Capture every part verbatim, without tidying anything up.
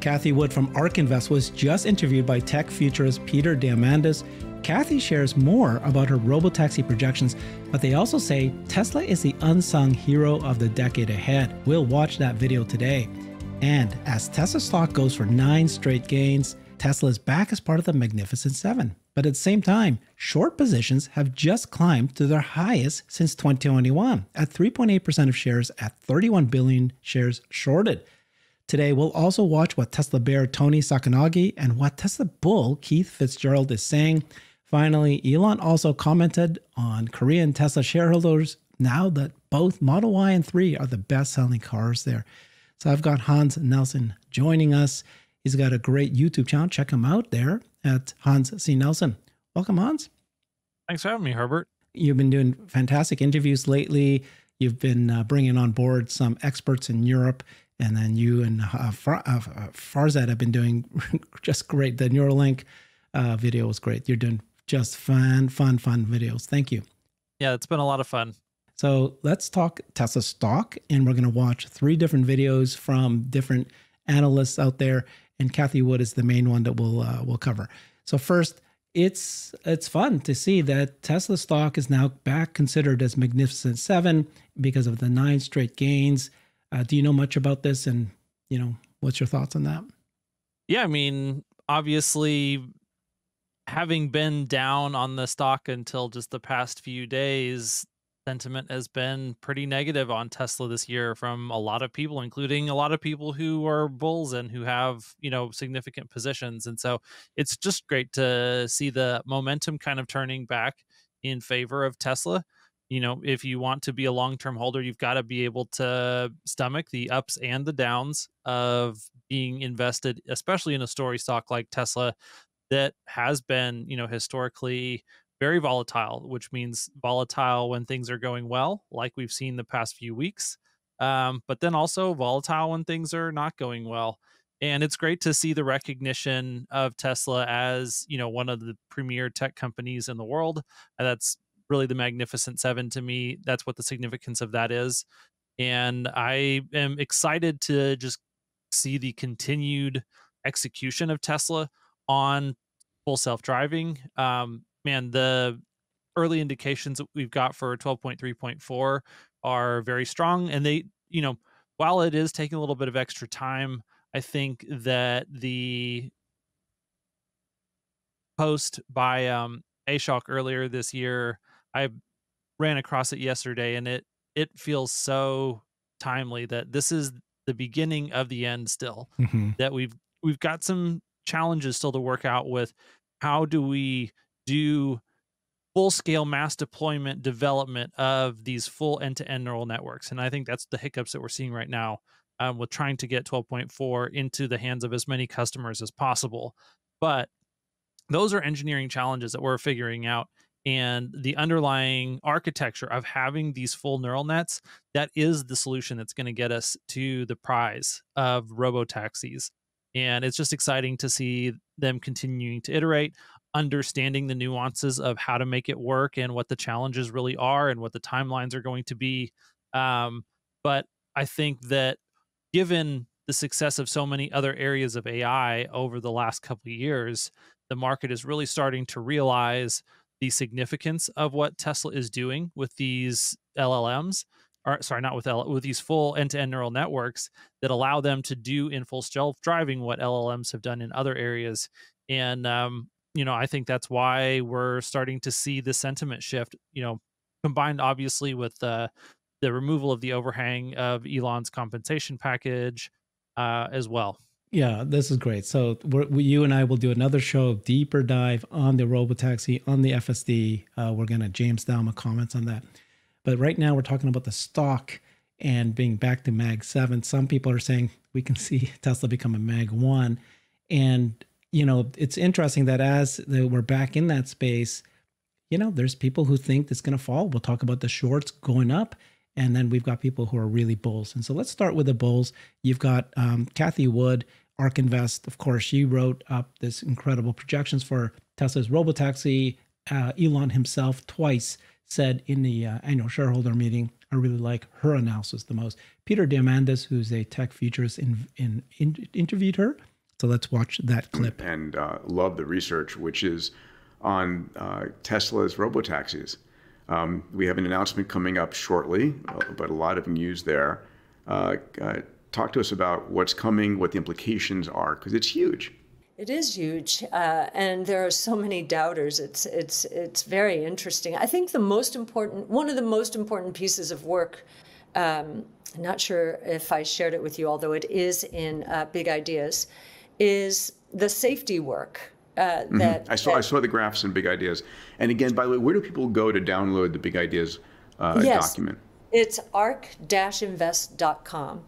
Cathie Wood from ARK Invest was just interviewed by tech futurist Peter Diamandis. Cathie shares more about her robotaxi projections, but they also say Tesla is the unsung hero of the decade ahead. We'll watch that video today. And as Tesla stock goes for nine straight gains, Tesla is back as part of the Magnificent Seven. But at the same time, short positions have just climbed to their highest since twenty twenty-one at three point eight percent of shares at thirty-one billion shares shorted. Today, we'll also watch what Tesla bear Toni Sacconaghi and what Tesla bull Keith Fitzgerald is saying. Finally, Elon also commented on Korean Tesla shareholders now that both Model Y and three are the best-selling cars there. So I've got Hans Nelson joining us. He's got a great YouTube channel. Check him out there at Hans C. Nelson. Welcome, Hans. Thanks for having me, Herbert. You've been doing fantastic interviews lately. You've been uh, bringing on board some experts in Europe. And then you and uh, Far uh, Farzad have been doing just great. The Neuralink uh, video was great. You're doing just fun, fun, fun videos. Thank you. Yeah, it's been a lot of fun. So let's talk Tesla stock. And we're going to watch three different videos from different analysts out there. And Cathie Wood is the main one that we'll, uh, we'll cover. So first, it's, it's fun to see that Tesla stock is now back considered as Magnificent Seven because of the nine straight gains. Uh, do you know much about this? And, you know, what's your thoughts on that? Yeah, I mean, obviously, having been down on the stock until just the past few days, sentiment has been pretty negative on Tesla this year from a lot of people, including a lot of people who are bulls and who have, you know, significant positions. And so it's just great to see the momentum kind of turning back in favor of Tesla. You know, if you want to be a long-term holder, you've got to be able to stomach the ups and the downs of being invested, especially in a story stock like Tesla that has been, you know, historically very volatile, which means volatile when things are going well, like we've seen the past few weeks, um, but then also volatile when things are not going well. And it's great to see the recognition of Tesla as, you know, one of the premier tech companies in the world. And that's really the Magnificent Seven to me. That's what the significance of that is. And I am excited to just see the continued execution of Tesla on full self-driving. Um, man, the early indications that we've got for twelve point three point four are very strong. And they, you know, while it is taking a little bit of extra time, I think that the post by um, Ashok earlier this year, I ran across it yesterday, and it it feels so timely that this is the beginning of the end still. Mm-hmm. That we've we've got some challenges still to work out with how do we do full-scale mass deployment development of these full end-to-end neural networks. And I think that's the hiccups that we're seeing right now um, with trying to get twelve point four into the hands of as many customers as possible. But those are engineering challenges that we're figuring out. And the underlying architecture of having these full neural nets, that is the solution that's going to get us to the prize of robotaxis. And it's just exciting to see them continuing to iterate, understanding the nuances of how to make it work and what the challenges really are and what the timelines are going to be. Um, but I think that given the success of so many other areas of A I over the last couple of years, the market is really starting to realize the significance of what Tesla is doing with these L L Ms, or sorry, not with L L Ms, with these full end-to-end neural networks that allow them to do in full self-driving what L L Ms have done in other areas. And, um, you know, I think that's why we're starting to see the sentiment shift, you know, combined obviously with uh, the removal of the overhang of Elon's compensation package uh, as well. Yeah, this is great. So we're, we, you and I will do another show, deeper dive on the robotaxi, on the F S D. Uh, we're going to James down my comments on that. But right now we're talking about the stock and being back to Mag seven. Some people are saying we can see Tesla become a Mag one. And, you know, it's interesting that as the, we're back in that space, you know, there's people who think it's going to fall. We'll talk about the shorts going up. And then we've got people who are really bulls. And so let's start with the bulls. You've got um, Cathie Wood, ARK Invest, of course. She wrote up this incredible projections for Tesla's robotaxi. Uh, Elon himself twice said in the uh, annual shareholder meeting, I really like her analysis the most. Peter Diamandis, who's a tech futurist, in, in, in, interviewed her. So let's watch that clip. And uh, love the research, which is on uh, Tesla's robotaxis. Um, we have an announcement coming up shortly, but a lot of news there. Uh, uh, talk to us about what's coming, what the implications are, because it's huge. It is huge, uh, and there are so many doubters. It's it's it's very interesting. I think the most important, one of the most important pieces of work. Um, I'm not sure if I shared it with you, although it is in uh, Big Ideas, is the safety work. Uh, that, mm-hmm. I saw that, I saw the graphs in Big Ideas. And again, by the way, where do people go to download the Big Ideas uh, yes, document? It's ark dash invest dot com.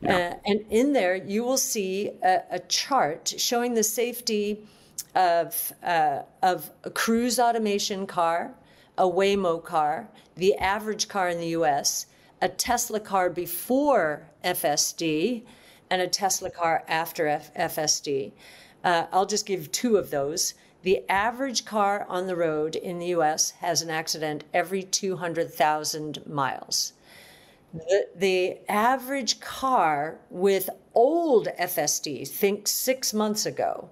Yeah. Uh, and in there, you will see a, a chart showing the safety of, uh, of a cruise automation car, a Waymo car, the average car in the U S, a Tesla car before F S D, and a Tesla car after F FSD. Uh, I'll just give two of those. The average car on the road in the U S has an accident every two hundred thousand miles. The, the average car with old F S D, think six months ago,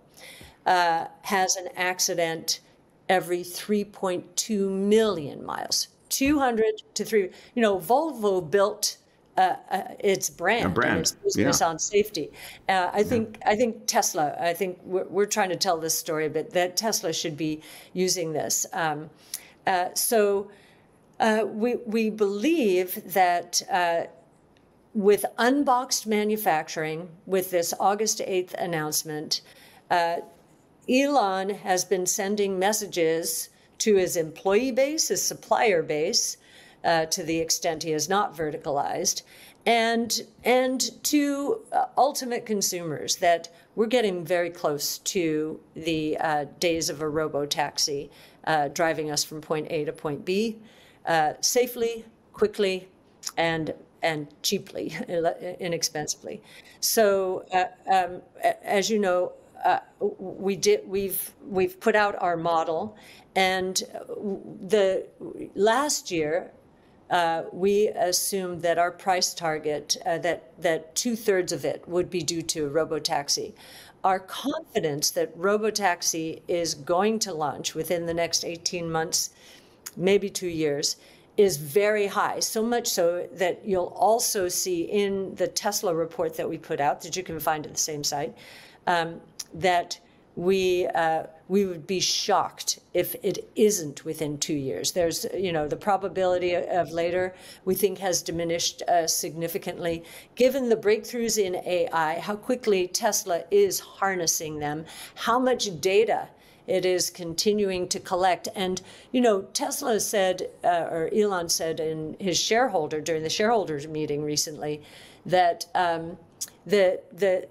uh, has an accident every three point two million miles. two hundred to three, you know, Volvo built Uh, uh, its brand, brand. And its business yeah. on safety. Uh, I think yeah. I think Tesla, I think we're, we're trying to tell this story a bit, that Tesla should be using this. Um, uh, so uh, we, we believe that uh, with unboxed manufacturing, with this August eighth announcement, uh, Elon has been sending messages to his employee base, his supplier base, Uh, to the extent he is not verticalized, and and to uh, ultimate consumers, that we're getting very close to the uh, days of a robo-taxi uh, driving us from point A to point B uh, safely, quickly, and and cheaply, inexpensively. So, uh, um, as you know, uh, we did we've we've put out our model, and the last year. Uh, we assumed that our price target, uh, that, that two-thirds of it would be due to robotaxi. Our confidence that robotaxi is going to launch within the next eighteen months, maybe two years, is very high, so much so that you'll also see in the Tesla report that we put out, that you can find at the same site, um, that we uh, we would be shocked if it isn't within two years. There's, you know, the probability of later, we think, has diminished uh, significantly, given the breakthroughs in A I, how quickly Tesla is harnessing them, how much data it is continuing to collect. And, you know, Tesla said, uh, or Elon said in his shareholder, during the shareholders meeting recently, that um, the, the,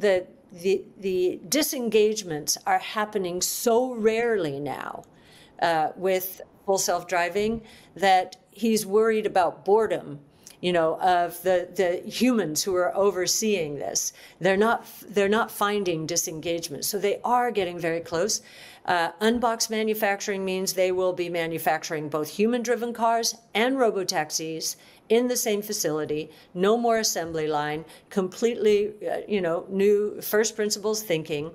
the, The, the disengagements are happening so rarely now uh, with full self-driving that he's worried about boredom, you know, of the, the humans who are overseeing this. They're not, they're not finding disengagement. So they are getting very close. Uh, unboxed manufacturing means they will be manufacturing both human-driven cars and robotaxis in the same facility, no more assembly line, completely, uh, you know, new first principles thinking,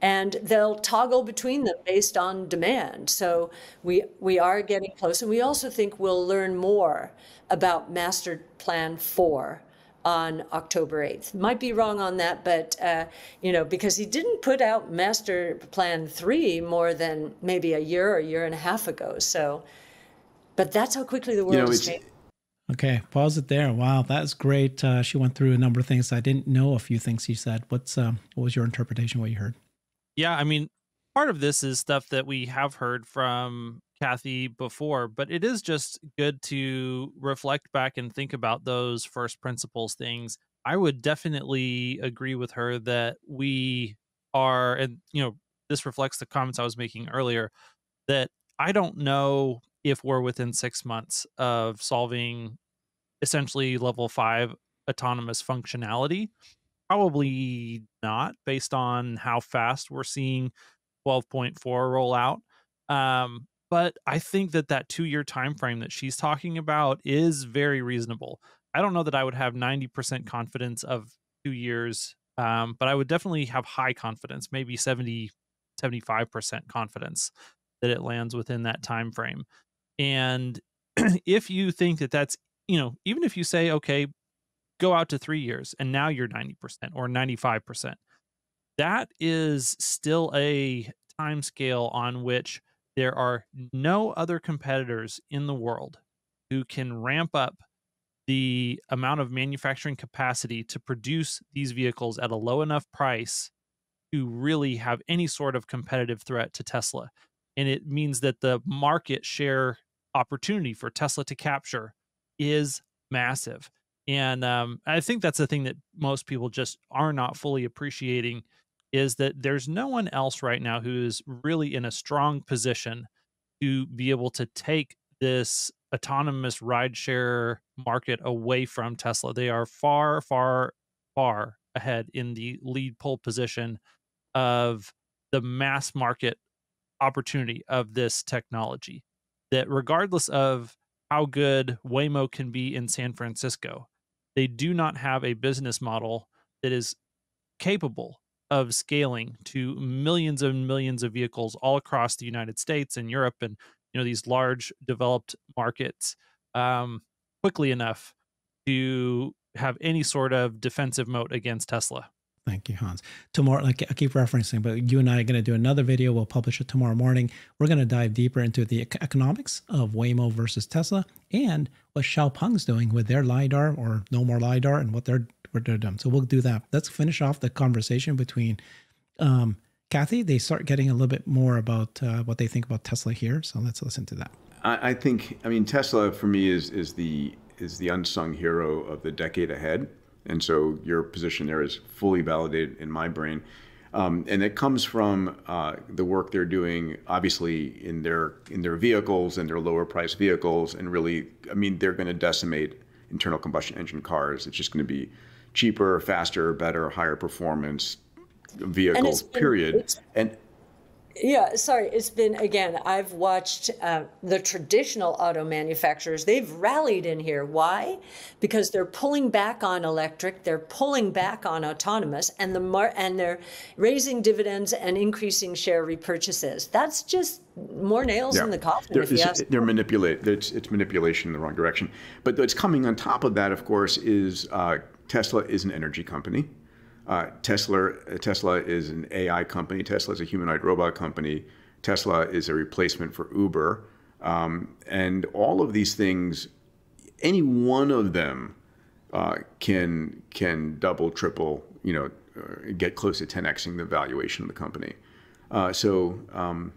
and they'll toggle between them based on demand. So we, we are getting close. And we also think we'll learn more about Master Plan four on October eighth. Might be wrong on that, but, uh, you know, because he didn't put out Master Plan three more than maybe a year or a year and a half ago. So, but that's how quickly the world you know, is changing. Okay, pause it there. Wow, that's great. Uh, she went through a number of things. I didn't know a few things she said. What's um, what was your interpretation of what you heard? Yeah, I mean, part of this is stuff that we have heard from Cathie before, but it is just good to reflect back and think about those first principles things. I would definitely agree with her that we are, and you know, this reflects the comments I was making earlier, that I don't know if we're within six months of solving essentially level five autonomous functionality. Probably not, based on how fast we're seeing twelve point four roll out. Um, But I think that that two-year time frame that she's talking about is very reasonable. I don't know that I would have ninety percent confidence of two years, um, but I would definitely have high confidence, maybe seventy, seventy-five percent confidence that it lands within that time frame. And if you think that that's, you know, even if you say, okay, go out to three years and now you're ninety percent or ninety-five percent, that is still a time scale on which there are no other competitors in the world who can ramp up the amount of manufacturing capacity to produce these vehicles at a low enough price to really have any sort of competitive threat to Tesla. And it means that the market share opportunity for Tesla to capture is massive. And um, I think that's the thing that most people just are not fully appreciating, is that there's no one else right now who is really in a strong position to be able to take this autonomous rideshare market away from Tesla. They are far, far, far ahead in the lead pole position of the mass market opportunity of this technology. That regardless of how good Waymo can be in San Francisco, they do not have a business model that is capable of scaling to millions and millions of vehicles all across the United States and Europe and, you know, these large developed markets um, quickly enough to have any sort of defensive moat against Tesla. Thank you, Hans. Tomorrow, like I keep referencing, but you and I are going to do another video. We'll publish it tomorrow morning. We're going to dive deeper into the economics of Waymo versus Tesla and what Xiaopeng's doing with their LiDAR, or no more LiDAR, and what they're, what they're doing. So we'll do that. Let's finish off the conversation between um, Cathie. They start getting a little bit more about uh, what they think about Tesla here. So let's listen to that. I, I think, I mean, Tesla for me is, is, the, is the unsung hero of the decade ahead. And so your position there is fully validated in my brain. Um, and it comes from uh, the work they're doing, obviously, in their in their vehicles and their lower priced vehicles. And really, I mean, they're going to decimate internal combustion engine cars. It's just going to be cheaper, faster, better, higher performance vehicles, and been, period. And yeah, sorry, it's been, again, I've watched uh, the traditional auto manufacturers. They've rallied in here. Why? Because they're pulling back on electric, they're pulling back on autonomous, and the mar and they're raising dividends and increasing share repurchases. That's just more nails yeah. in the coffin. There, if you it's, ask they're manipulate. It's, it's manipulation in the wrong direction. But what's coming on top of that, of course, is uh, Tesla is an energy company. Uh, Tesla, Tesla is an A I company. Tesla is a humanoid robot company. Tesla is a replacement for Uber. Um, and all of these things, any one of them uh, can, can double, triple, you know, get close to ten X-ing the valuation of the company. Uh, so um,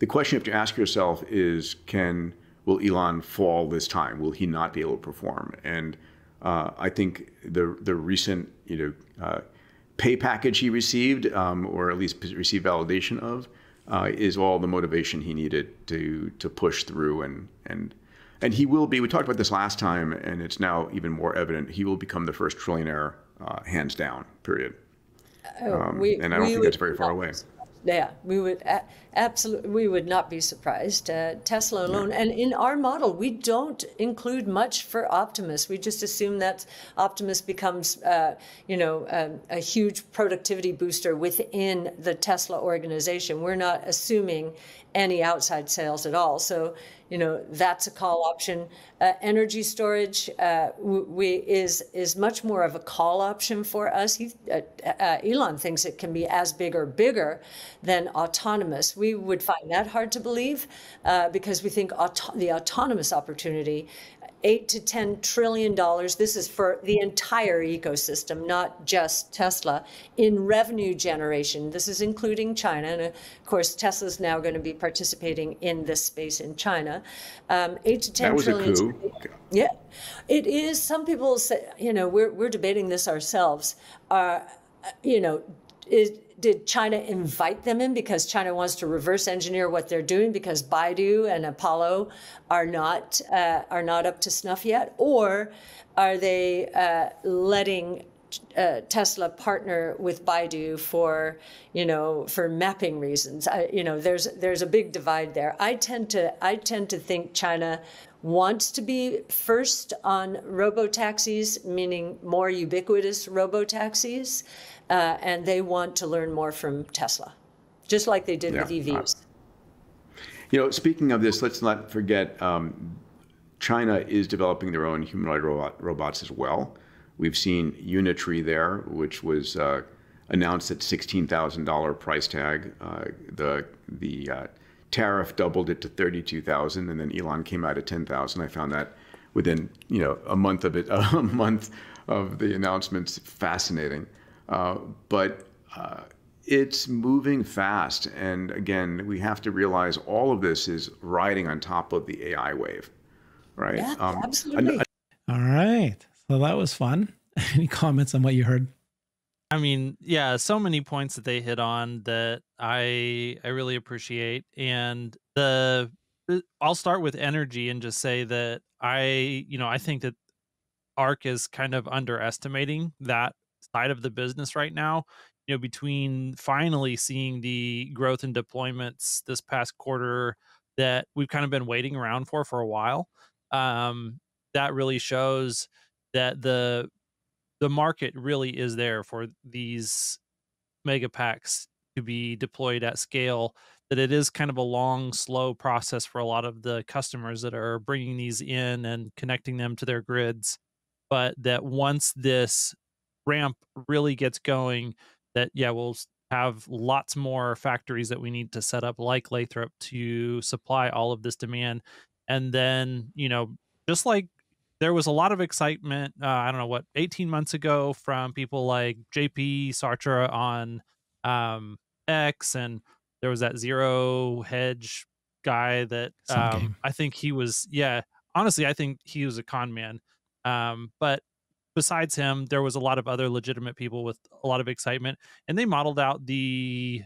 the question you have to ask yourself is, can, will Elon fall this time? Will he not be able to perform? And uh, I think the, the recent, you know, uh, pay package he received, um, or at least received validation of, uh, is all the motivation he needed to to push through, and and and he will be. We talked about this last time, and it's now even more evident. He will become the first trillionaire, uh, hands down. Period. Oh, um, we, and I don't think that's very far away. Yeah, we would absolutely. We would not be surprised. Uh, Tesla alone, yeah. and in our model, we don't include much for Optimus. We just assume that Optimus becomes, uh, you know, a, a huge productivity booster within the Tesla organization. We're not assuming any outside sales at all. So, you know, that's a call option. Uh, energy storage uh, we is is much more of a call option for us. He, uh, uh, Elon thinks it can be as big or bigger than autonomous. We would find that hard to believe uh, because we think auto the autonomous opportunity, eight to ten trillion dollars. This is for the entire ecosystem, not just Tesla, in revenue generation. This is including China, and of course Tesla's now going to be participating in this space in China. Um, eight to ten that was trillion. A coup. Yeah, it is. Some people say, you know, we're we're debating this ourselves. Uh, you know, is. Did China invite them in because China wants to reverse engineer what they're doing because Baidu and Apollo are not uh, are not up to snuff yet? Or are they uh, letting uh, Tesla partner with Baidu for, you know, for mapping reasons. I, you know, there's there's a big divide there. I tend to I tend to think China wants to be first on robo-taxis, meaning more ubiquitous robo-taxis, uh, and they want to learn more from Tesla, just like they did yeah, with E Vs. Uh, you know, speaking of this, let's not forget um, China is developing their own humanoid robot, robots as well. We've seen Unitree there, which was uh, announced at sixteen thousand dollar price tag. Uh, the the uh, tariff doubled it to thirty-two thousand, and then Elon came out at ten thousand. I found that within you know a month of it, a month of the announcements, fascinating. Uh, but uh, it's moving fast, and again, we have to realize all of this is riding on top of the A I wave, right? Yeah, um, absolutely. All right. So that was fun. Any comments on what you heard? I mean, yeah, so many points that they hit on that I I really appreciate. And the I'll start with energy and just say that I, you know, I think that ARK is kind of underestimating that side of the business right now. You know, between finally seeing the growth in deployments this past quarter that we've kind of been waiting around for for a while, um, that really shows that the the market really is there for these mega packs to be deployed at scale, that it is kind of a long, slow process for a lot of the customers that are bringing these in and connecting them to their grids. But that once this ramp really gets going, that, yeah, we'll have lots more factories that we need to set up like Lathrop to supply all of this demand. And then, you know, just like, there was a lot of excitement, uh, I don't know, what, eighteen months ago from people like J P Sartre on um, X, and there was that Zero Hedge guy that um, I think he was, yeah, honestly, I think he was a con man. Um, but besides him, there was a lot of other legitimate people with a lot of excitement, and they modeled out the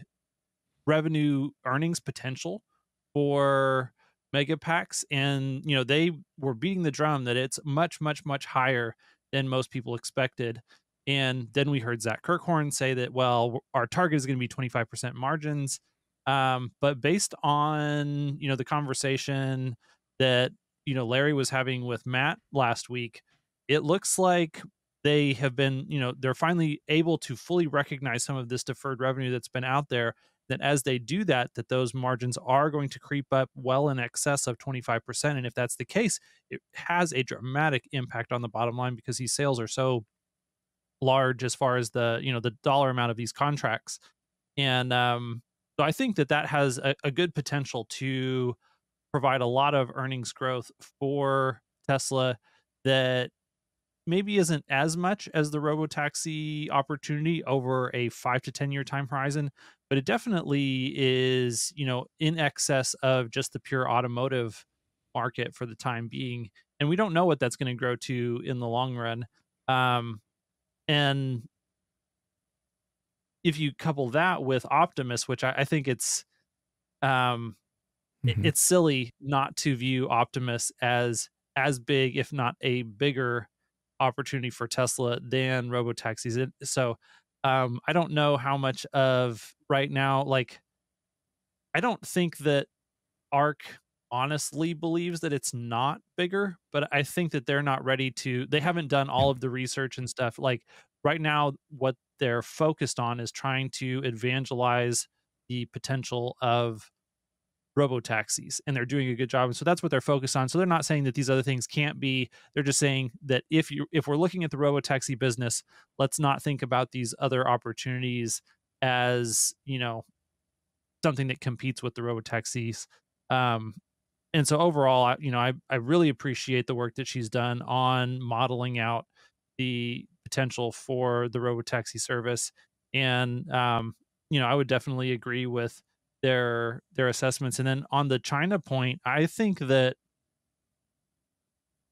revenue earnings potential for mega packs, and you know they were beating the drum that it's much much much higher than most people expected. And then we heard Zach Kirkhorn say that, well, our target is going to be twenty-five percent margins, um but based on you know the conversation that you know Larry was having with Matt last week, it looks like they have been you know they're finally able to fully recognize some of this deferred revenue that's been out there, that as they do that, that those margins are going to creep up well in excess of twenty-five percent. And if that's the case, it has a dramatic impact on the bottom line, because these sales are so large as far as the, you know, the dollar amount of these contracts. And um, so I think that that has a, a good potential to provide a lot of earnings growth for Tesla that maybe isn't as much as the robotaxi opportunity over a five to ten year time horizon, but it definitely is, you know, in excess of just the pure automotive market for the time being. And we don't know what that's going to grow to in the long run. Um, and if you couple that with Optimus, which I, I think it's, um, mm-hmm. it's silly not to view Optimus as, as big, if not a bigger opportunity for Tesla than robotaxis. So, um, I don't know how much of right now, like, I don't think that ARK honestly believes that it's not bigger, but I think that they're not ready to, they haven't done all of the research and stuff. Like right now, what they're focused on is trying to evangelize the potential of robotaxis, and they're doing a good job. And so that's what they're focused on. So they're not saying that these other things can't be, they're just saying that if you, if we're looking at the robotaxi business, let's not think about these other opportunities as, you know, something that competes with the robotaxis. Um, and so overall, I, you know, I, I really appreciate the work that she's done on modeling out the potential for the robotaxi service. And, um, you know, I would definitely agree with their their assessments. And then on the China point, I think that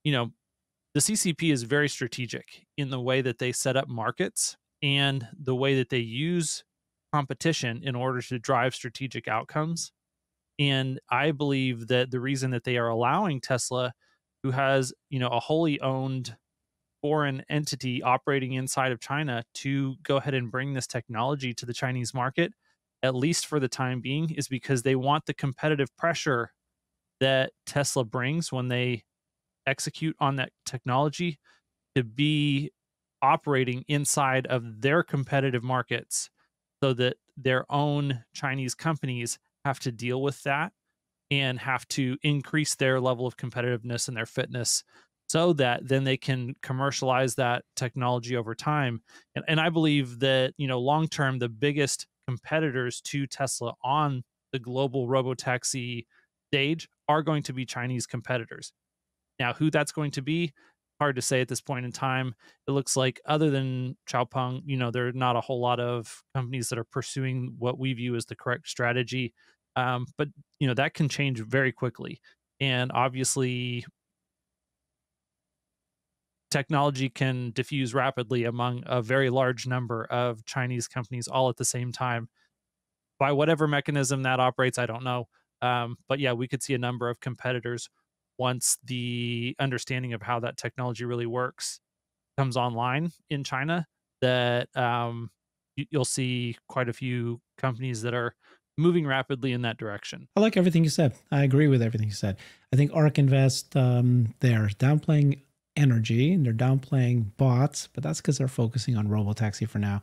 you know the C C P is very strategic in the way that they set up markets and the way that they use competition in order to drive strategic outcomes. And I believe that the reason that they are allowing Tesla, who has you know a wholly owned foreign entity operating inside of China to go ahead and bring this technology to the Chinese market, at least for the time being, is because they want the competitive pressure that Tesla brings when they execute on that technology to be operating inside of their competitive markets, so that their own Chinese companies have to deal with that and have to increase their level of competitiveness and their fitness, so that then they can commercialize that technology over time. And, and I believe that, you know, long term, the biggest competitors to Tesla on the global robotaxi stage are going to be Chinese competitors. Now, who that's going to be, hard to say at this point in time. It looks like, other than Xiaopeng, you know, there are not a whole lot of companies that are pursuing what we view as the correct strategy. Um, but, you know, that can change very quickly. And obviously, technology can diffuse rapidly among a very large number of Chinese companies all at the same time. By whatever mechanism that operates, I don't know. Um, but yeah, we could see a number of competitors once the understanding of how that technology really works comes online in China, that um, you'll see quite a few companies that are moving rapidly in that direction. I like everything you said. I agree with everything you said. I think ARK Invest, um, they're downplaying energy and they're downplaying bots, but that's because they're focusing on robotaxi for now.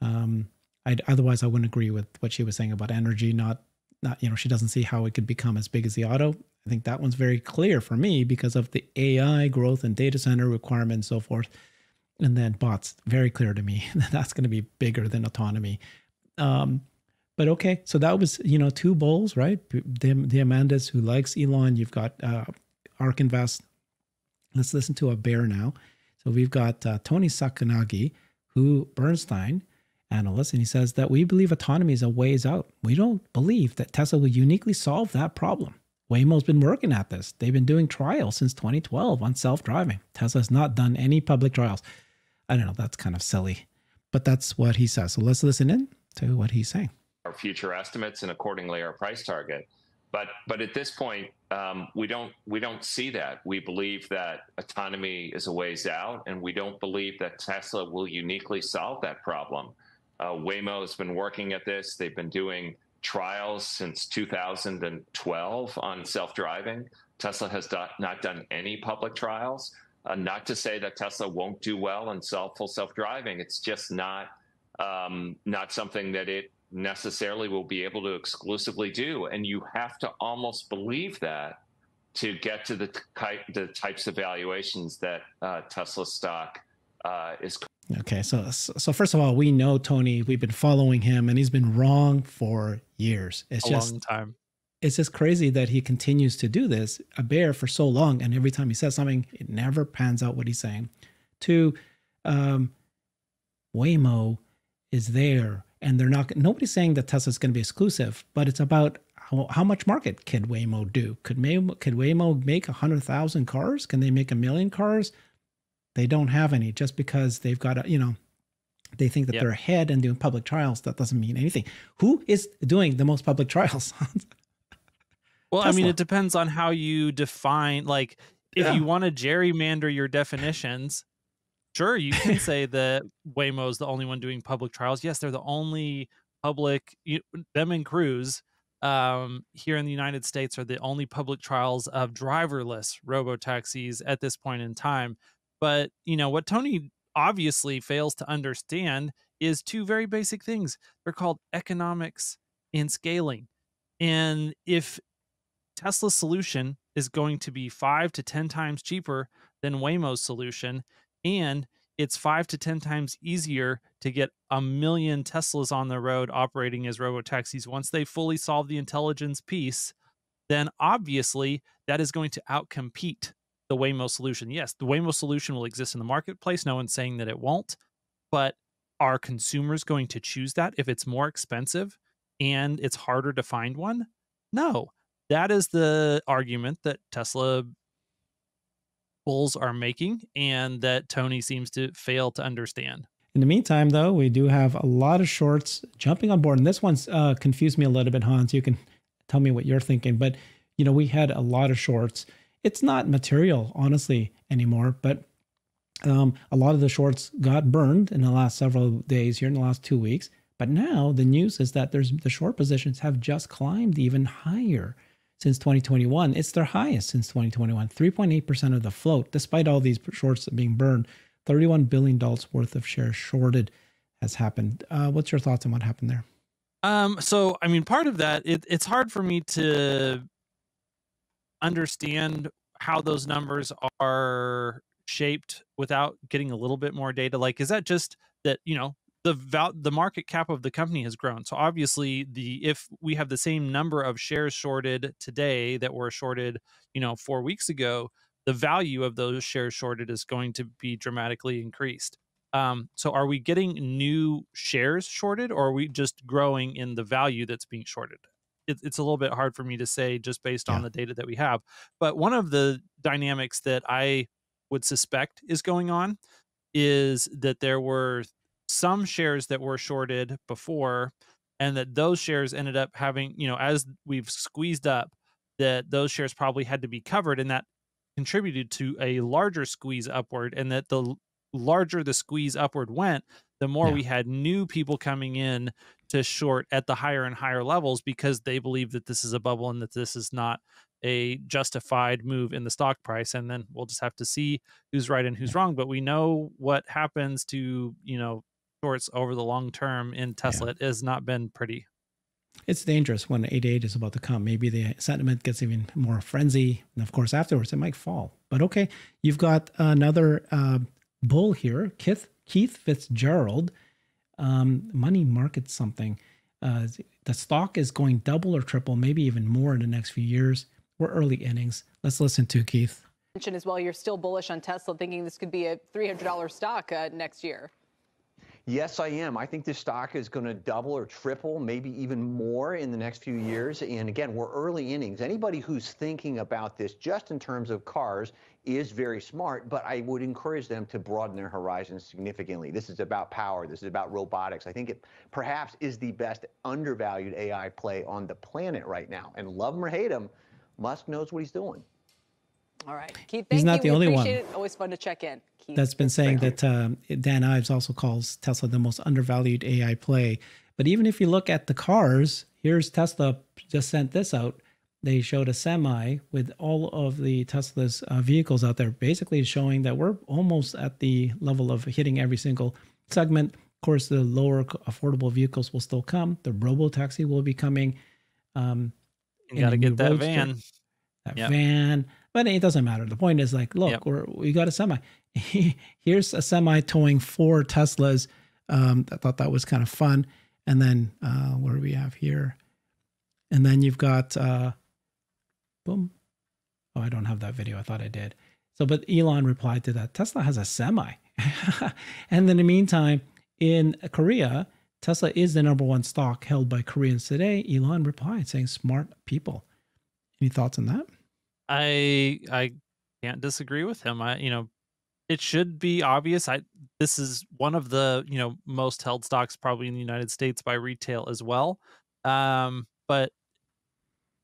Um, I'd, otherwise, I wouldn't agree with what she was saying about energy. Not, not, you know, she doesn't see how it could become as big as the auto. I think that one's very clear for me because of the A I growth and data center requirements and so forth. And then bots, very clear to me that that's going to be bigger than autonomy. Um, but okay, so that was, you know, two bulls, right? Diamandis, who likes Elon. You've got uh, ARK Invest. Let's listen to a bear now. So we've got uh, Toni Sacconaghi, who Bernstein analyst, and he says that we believe autonomy is a ways out. We don't believe that Tesla will uniquely solve that problem. Waymo's been working at this. They've been doing trials since twenty twelve on self-driving. Tesla's not done any public trials. I don't know, that's kind of silly, but that's what he says. So let's listen in to what he's saying. Our future estimates and accordingly our price target. But but at this point, um, we don't we don't see that. We believe that autonomy is a ways out, and we don't believe that Tesla will uniquely solve that problem. Uh, Waymo has been working at this. They've been doing trials since two thousand twelve on self-driving. Tesla has do not done any public trials. Uh, not to say that Tesla won't do well in self full self-driving. It's just not um, not something that it necessarily will be able to exclusively do. And you have to almost believe that to get to the, the types of valuations that uh, Tesla stock uh, is. Okay, so so first of all, we know Tony. We've been following him, and he's been wrong for years. It's a just long time. It's just crazy that he continues to do this, a bear for so long, and every time he says something, it never pans out what he's saying. Two, um, Waymo is there, and they're not. Nobody's saying that Tesla's going to be exclusive, but it's about how, how much market can Waymo do? Could Waymo, could Waymo make a hundred thousand cars? Can they make a million cars? They don't have any, just because they've got, a, you know, they think that yep. they're ahead and doing public trials. That doesn't mean anything. Who is doing the most public trials? Well, Tesla. I mean, it depends on how you define, like, if yeah. you want to gerrymander your definitions, sure, you can say that Waymo is the only one doing public trials. Yes, they're the only public, you, them and Cruise um, here in the United States are the only public trials of driverless robotaxis at this point in time. But, you know, what Tony obviously fails to understand is two very basic things. They're called economics and scaling. And if Tesla's solution is going to be five to ten times cheaper than Waymo's solution, and it's five to ten times easier to get a million Teslas on the road operating as robotaxis once they fully solve the intelligence piece, then obviously that is going to outcompete the Waymo solution. Yes, the Waymo solution will exist in the marketplace. No one's saying that it won't, but are consumers going to choose that if it's more expensive and it's harder to find one? No, that is the argument that Tesla bulls are making and that Tony seems to fail to understand. In the meantime, though, we do have a lot of shorts jumping on board. And this one's uh, confused me a little bit, Hans. You can tell me what you're thinking, but you know, we had a lot of shorts. It's not material, honestly, anymore, but Um, a lot of the shorts got burned in the last several days here in the last two weeks. But now the news is that there's the short positions have just climbed even higher since twenty twenty-one. It's their highest since twenty twenty-one, three point eight percent of the float, despite all these shorts being burned. thirty-one billion dollars worth of shares shorted has happened. Uh, what's your thoughts on what happened there? Um, so, I mean, part of that, it, it's hard for me to understand how those numbers are shaped without getting a little bit more data. Like, is that just that, you know, the val the market cap of the company has grown? So obviously, the if we have the same number of shares shorted today that were shorted, you know, four weeks ago, the value of those shares shorted is going to be dramatically increased. Um, so are we getting new shares shorted, or are we just growing in the value that's being shorted? It, it's a little bit hard for me to say just based yeah. on the data that we have. But one of the dynamics that I would suspect is going on is that there were some shares that were shorted before, and that those shares ended up having, you know, as we've squeezed up, that those shares probably had to be covered, and that contributed to a larger squeeze upward, and that the larger the squeeze upward went, the more yeah. we had new people coming in to short at the higher and higher levels, because they believe that this is a bubble and that this is not a justified move in the stock price. And then we'll just have to see who's right and who's wrong. But we know what happens to, you know, shorts over the long term in Tesla. Yeah. It has not been pretty. It's dangerous when eight eight is about to come. Maybe the sentiment gets even more frenzy. And of course, afterwards, it might fall. But okay, you've got another uh, bull here, Keith, Keith Fitzgerald, um, money market something. Uh, the stock is going double or triple, maybe even more in the next few years. We're early innings. Let's listen to Keith. As well, you're still bullish on Tesla, thinking this could be a three hundred dollar stock uh, next year. Yes, I am. I think this stock is going to double or triple, maybe even more in the next few years. And again, we're early innings. Anybody who's thinking about this just in terms of cars is very smart, but I would encourage them to broaden their horizons significantly. This is about power. This is about robotics. I think it perhaps is the best undervalued A I play on the planet right now. And love him or hate him, Musk knows what he's doing. All right, Keith, thank you. He's not the only one. It. Always fun to check in. Keith, that's been saying that um, Dan Ives also calls Tesla the most undervalued A I play. But even if you look at the cars, here's Tesla just sent this out. They showed a semi with all of the Tesla's uh, vehicles out there, basically showing that we're almost at the level of hitting every single segment. Of course, the lower affordable vehicles will still come. The robo-taxi will be coming. Um, you got to get that van. That yep. van. But it doesn't matter. The point is, like, look, yep. we're, we got a semi. Here's a semi towing four Teslas. Um, I thought that was kind of fun. And then uh, what do we have here? And then you've got, uh, boom. Oh, I don't have that video. I thought I did. So, but Elon replied to that. Tesla has a semi. And in the meantime, in Korea, Tesla is the number one stock held by Koreans today. Elon replied saying, smart people. Any thoughts on that? I I can't disagree with him. I you know, it should be obvious. I this is one of the you know most held stocks probably in the United States by retail as well. Um, but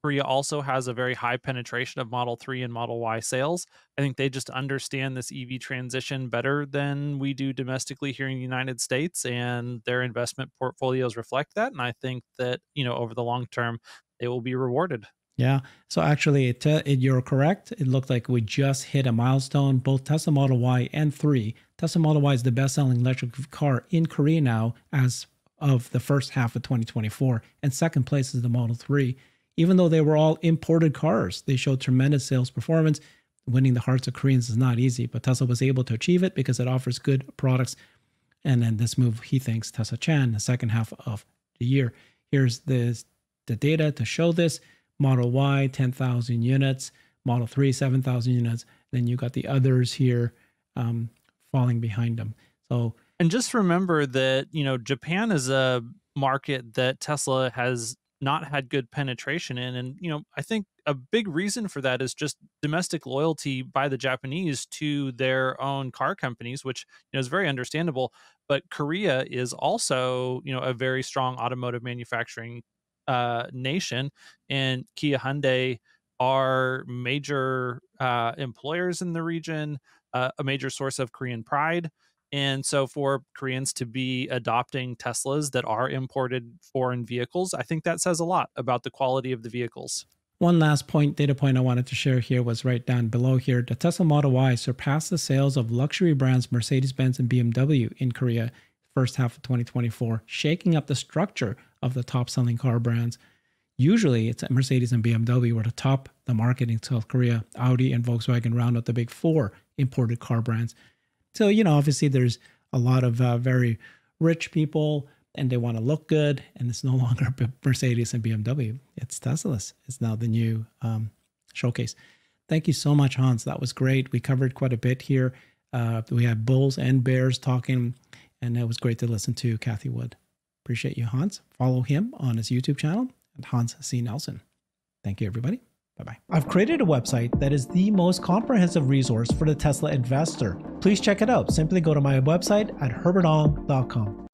Korea also has a very high penetration of Model three and Model Y sales. I think they just understand this E V transition better than we do domestically here in the United States, and their investment portfolios reflect that. And I think that you know over the long term they will be rewarded. Yeah. So actually, it, uh, it, you're correct. It looked like we just hit a milestone. Both Tesla Model Y and three. Tesla Model Y is the best-selling electric car in Korea now as of the first half of twenty twenty-four. And second place is the Model three. Even though they were all imported cars, they showed tremendous sales performance. Winning the hearts of Koreans is not easy, but Tesla was able to achieve it because it offers good products. And then this move, he thinks, Tesla Chan, the second half of the year. Here's this, the data to show this. Model Y, ten thousand units, Model three, seven thousand units. Then you got the others here um, falling behind them. So, and just remember that, you know, Japan is a market that Tesla has not had good penetration in. And, you know, I think a big reason for that is just domestic loyalty by the Japanese to their own car companies, which you know, is very understandable. But Korea is also, you know, a very strong automotive manufacturing Uh, nation, and Kia, Hyundai are major uh, employers in the region. uh, a major source of Korean pride. And so for Koreans to be adopting Teslas that are imported foreign vehicles, I think that says a lot about the quality of the vehicles. One last point, data point I wanted to share here was right down below here. The Tesla Model Y surpassed the sales of luxury brands Mercedes-Benz and B M W in Korea first half of twenty twenty-four, shaking up the structure of the top-selling car brands. Usually it's Mercedes and B M W were the top, the market in South Korea. Audi and Volkswagen round up the big four imported car brands. So, you know, obviously there's a lot of uh, very rich people and they want to look good. And it's no longer Mercedes and B M W. It's Tesla's. It's now the new um, showcase. Thank you so much, Hans. That was great. We covered quite a bit here. Uh, we had bulls and bears talking, and it was great to listen to Cathie Wood. Appreciate you, Hans. Follow him on his YouTube channel at Hans C. Nelson. Thank you, everybody. Bye-bye. I've created a website that is the most comprehensive resource for the Tesla investor. Please check it out. Simply go to my website at herbert ong dot com.